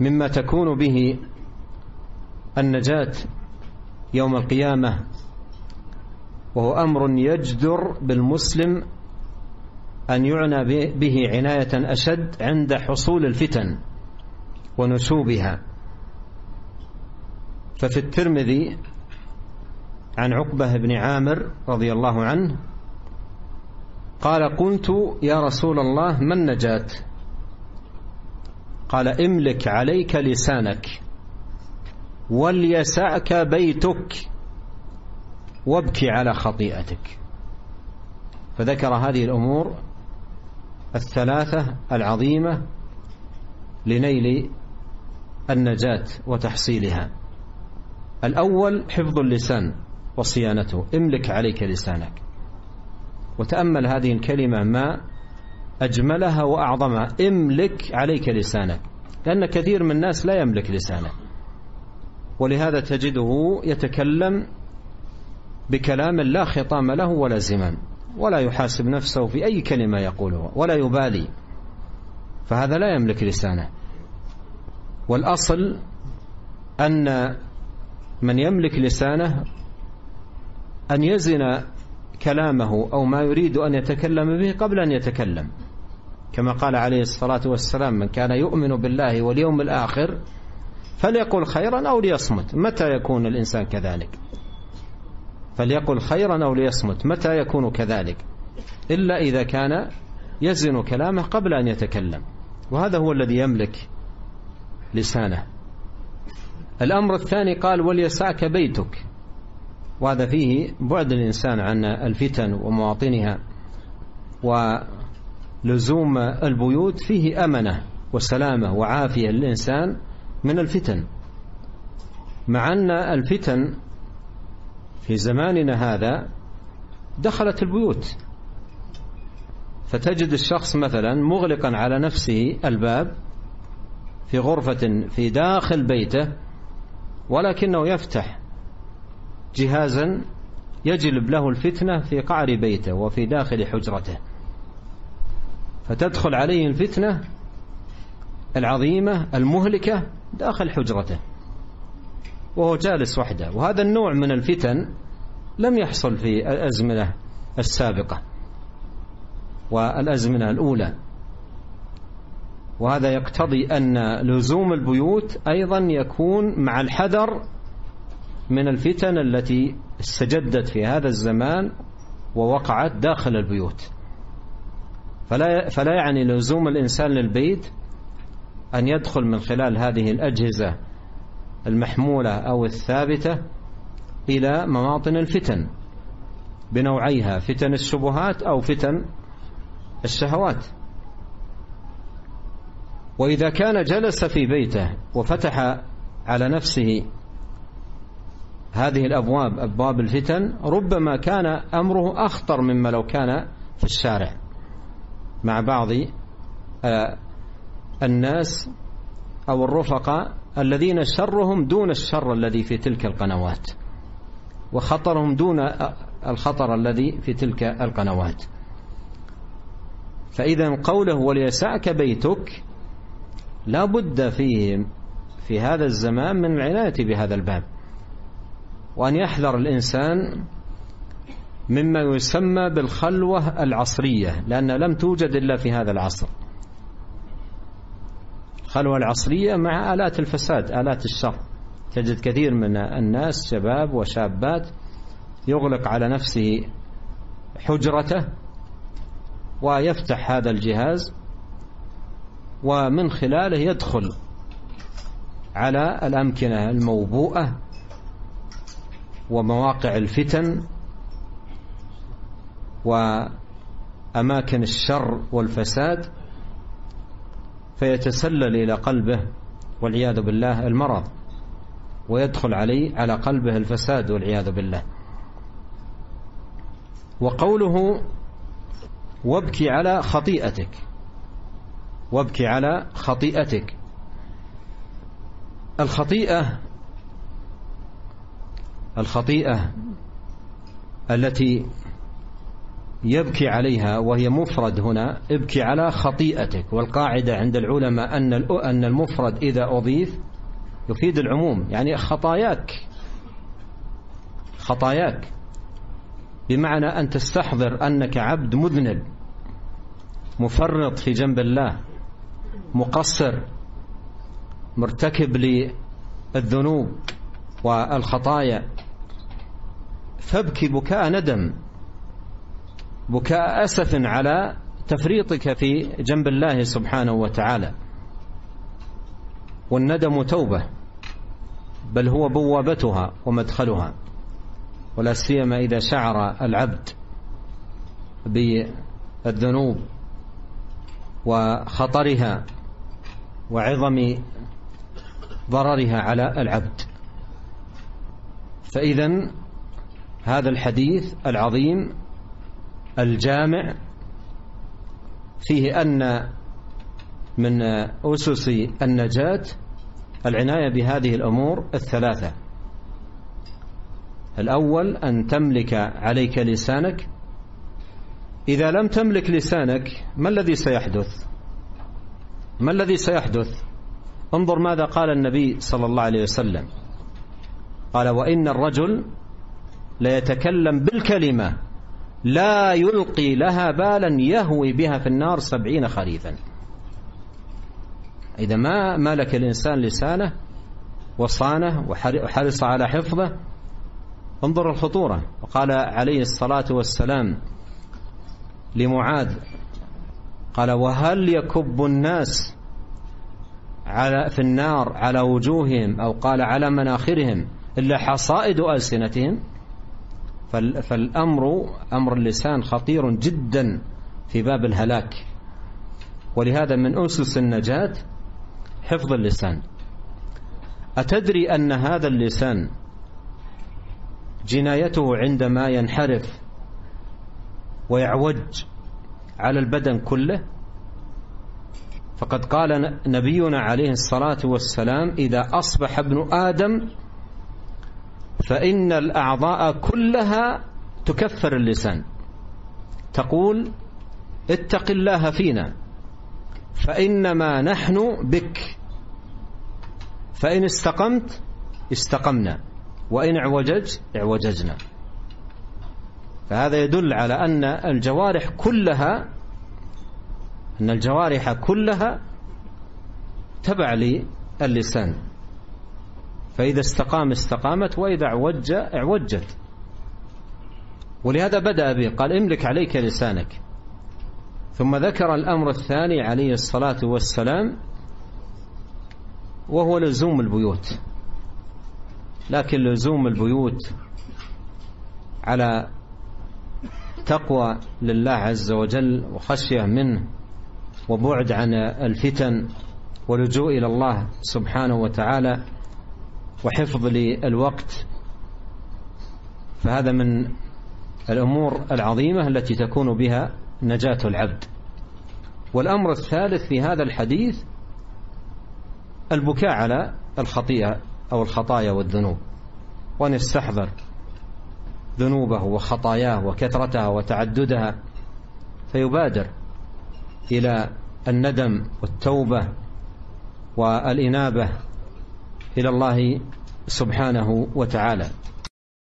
مما تكون به النجاة يوم القيامة، وهو أمر يجدر بالمسلم أن يعنى به عناية أشد عند حصول الفتن ونشوبها. ففي الترمذي عن عقبة بن عامر رضي الله عنه قال: قلت يا رسول الله ما النجاة؟ قال: املك عليك لسانك وليسعك بيتك وابكي على خطيئتك. فذكر هذه الأمور الثلاثة العظيمة لنيل النجاة وتحصيلها. الأول حفظ اللسان وصيانته، املك عليك لسانك. وتأمل هذه الكلمة ما أجملها وأعظمها، املك عليك لسانك، لأن كثير من الناس لا يملك لسانه، ولهذا تجده يتكلم بكلام لا خطام له ولا زمام، ولا يحاسب نفسه في أي كلمة يقولها ولا يبالي، فهذا لا يملك لسانه. والأصل أن من يملك لسانه أن يزن كلامه أو ما يريد أن يتكلم به قبل أن يتكلم، كما قال عليه الصلاة والسلام: من كان يؤمن بالله واليوم الآخر فليقل خيرا أو ليصمت. متى يكون الإنسان كذلك؟ فليقل خيرا أو ليصمت، متى يكون كذلك؟ إلا إذا كان يزن كلامه قبل أن يتكلم، وهذا هو الذي يملك لسانه. الأمر الثاني قال: وليسعك بيتك، وهذا فيه بعد الإنسان عن الفتن ومواطنها، ولزوم البيوت فيه أمنة وسلامة وعافية للإنسان من الفتن، مع أن الفتن في زماننا هذا دخلت البيوت، فتجد الشخص مثلا مغلقا على نفسه الباب في غرفة في داخل بيته، ولكنه يفتح جهازا يجلب له الفتنة في قعر بيته وفي داخل حجرته، فتدخل عليه الفتنة العظيمة المهلكة داخل حجرته وهو جالس وحده. وهذا النوع من الفتن لم يحصل في الأزمنة السابقة والأزمنة الأولى، وهذا يقتضي أن لزوم البيوت أيضا يكون مع الحذر من الفتن التي استجدت في هذا الزمان ووقعت داخل البيوت. فلا يعني لزوم الإنسان للبيت أن يدخل من خلال هذه الأجهزة المحمولة أو الثابتة إلى مواطن الفتن بنوعيها، فتن الشبهات أو فتن الشهوات. وإذا كان جلس في بيته وفتح على نفسه هذه الأبواب، أبواب الفتن، ربما كان أمره أخطر مما لو كان في الشارع مع بعض الناس أو الرفقاء الذين شرهم دون الشر الذي في تلك القنوات، وخطرهم دون الخطر الذي في تلك القنوات. فإذا قوله وليسعك بيتك لا بد فيه في هذا الزمان من العناية بهذا الباب، وأن يحذر الإنسان مما يسمى بالخلوة العصرية، لأن لم توجد إلا في هذا العصر خلوة العصرية مع آلات الفساد، آلات الشر. تجد كثير من الناس شباب وشابات يغلق على نفسه حجرته ويفتح هذا الجهاز ومن خلاله يدخل على الأمكنة الموبوءة ومواقع الفتن وأماكن الشر والفساد، فيتسلل إلى قلبه والعياذ بالله المرض، ويدخل عليه على قلبه الفساد والعياذ بالله. وقوله وابكي على خطيئتك، وابكي على خطيئتك، الخطيئة التي يبكي عليها وهي مفرد هنا ابكي على خطيئتك. والقاعدة عند العلماء أن المفرد إذا أضيف يفيد العموم، يعني خطاياك بمعنى أن تستحضر أنك عبد مذنب مفرط في جنب الله مقصر مرتكب للذنوب والخطايا، فابكي بكاء ندم، بكاء أسف على تفريطك في جنب الله سبحانه وتعالى. والندم توبة، بل هو بوابتها ومدخلها، ولا سيما إذا شعر العبد بالذنوب وخطرها وعظم ضررها على العبد. فإذن هذا الحديث العظيم الجامع فيه أن من أسس النجاة العناية بهذه الأمور الثلاثة. الأول أن تملك عليك لسانك، إذا لم تملك لسانك ما الذي سيحدث؟ انظر ماذا قال النبي صلى الله عليه وسلم، قال: وإن الرجل ليتكلم بالكلمة لا يلقي لها بالا يهوي بها في النار 70 خريفا. إذا ما ملك الإنسان لسانه وصانه وحرص على حفظه، انظر الخطورة. وقال عليه الصلاة والسلام لمعاذ، قال: وهل يكب الناس في النار على وجوههم، أو قال على مناخرهم، إلا حصائد ألسنتهم. فالأمر أمر اللسان خطير جدا في باب الهلاك، ولهذا من أسس النجاة حفظ اللسان. أتدري أن هذا اللسان جنايته عندما ينحرف ويعوج على البدن كله؟ فقد قال نبينا عليه الصلاة والسلام: إذا أصبح ابن آدم فإن الأعضاء كلها تكفر اللسان، تقول: اتق الله فينا فإنما نحن بك، فإن استقمت استقمنا وإن اعوججت اعوججنا. فهذا يدل على أن الجوارح كلها تبع للسان، فإذا استقام استقامت وإذا اعوج اعوجت. ولهذا بدأ به، قال: املك عليك لسانك. ثم ذكر الأمر الثاني عليه الصلاة والسلام وهو لزوم البيوت، لكن لزوم البيوت على تقوى لله عز وجل وخشية منه وبعد عن الفتن ولجوء إلى الله سبحانه وتعالى وحفظ للوقت. فهذا من الأمور العظيمة التي تكون بها نجاة العبد. والأمر الثالث في هذا الحديث البكاء على الخطيئة أو الخطايا والذنوب، وأن يستحضر ذنوبه وخطاياه وكثرتها وتعددها فيبادر إلى الندم والتوبة والإنابة إلى الله سبحانه وتعالى.